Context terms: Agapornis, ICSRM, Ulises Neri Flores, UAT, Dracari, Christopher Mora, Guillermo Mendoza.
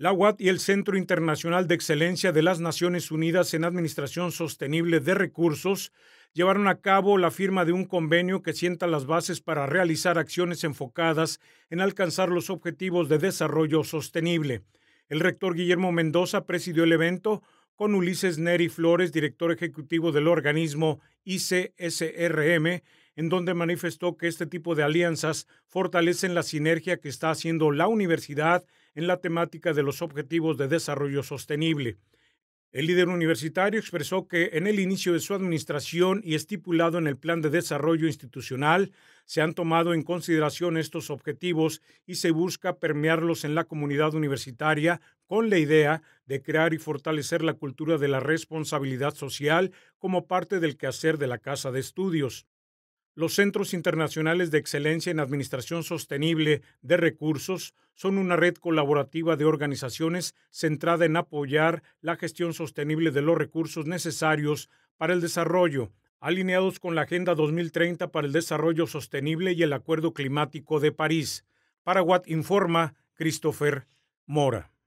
La UAT y el Centro Internacional de Excelencia de las Naciones Unidas en Administración Sostenible de Recursos llevaron a cabo la firma de un convenio que sienta las bases para realizar acciones enfocadas en alcanzar los objetivos de desarrollo sostenible. El rector Guillermo Mendoza presidió el evento con Ulises Neri Flores, director ejecutivo del organismo ICSRM, en donde manifestó que este tipo de alianzas fortalecen la sinergia que está haciendo la universidad en la temática de los Objetivos de Desarrollo Sostenible. El líder universitario expresó que en el inicio de su administración y estipulado en el Plan de Desarrollo Institucional, se han tomado en consideración estos objetivos y se busca permearlos en la comunidad universitaria con la idea de crear y fortalecer la cultura de la responsabilidad social como parte del quehacer de la Casa de Estudios. Los Centros Internacionales de Excelencia en Administración Sostenible de Recursos son una red colaborativa de organizaciones centrada en apoyar la gestión sostenible de los recursos necesarios para el desarrollo, alineados con la Agenda 2030 para el Desarrollo Sostenible y el Acuerdo Climático de París. Para UAT informa Christopher Mora.